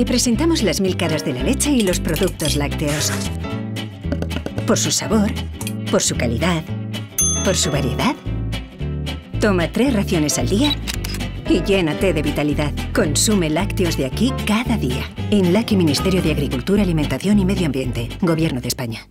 Te presentamos las 1000 caras de la leche y los productos lácteos. Por su sabor, por su calidad, por su variedad. Toma 3 raciones al día y llénate de vitalidad. Consume lácteos de aquí cada día. INLAC y Ministerio de Agricultura, Alimentación y Medio Ambiente. Gobierno de España.